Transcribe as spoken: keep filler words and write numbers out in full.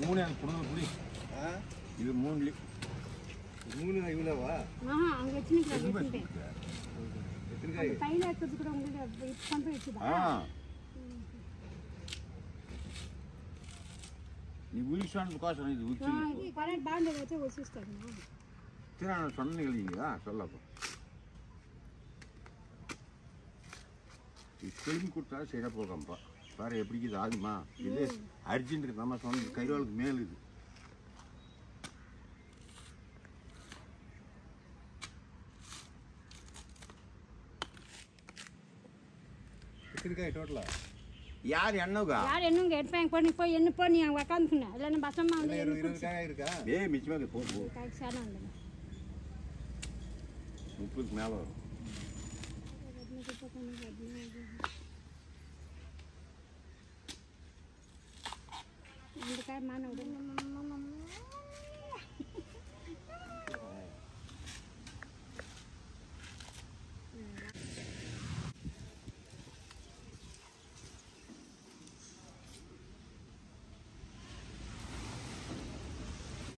Moon and Puna Buli. You moon moon, I will have. Ah, I'm getting it. I like to come with something to that. You will shun because I do. You can't bind the letter with sister. Tirana suddenly, ah, so love. You couldn't put us in a program. Sorry, every is Alma. This urgent Amazon Carol mail. Yar Yanoga, I didn't get bank money for any pony and Wakantuna. Then about some money. Yeah, which was the post. Who put mellow? I don't know.